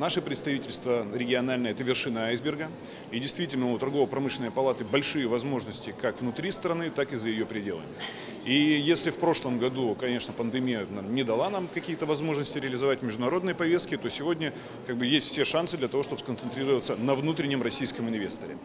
Наше представительство региональное – это вершина айсберга. И действительно у торгово-промышленной палаты большие возможности как внутри страны, так и за ее пределами. И если в прошлом году, конечно, пандемия не дала нам какие-то возможности реализовать международные повестки, то сегодня есть все шансы для того, чтобы сконцентрироваться на внутреннем российском инвесторе.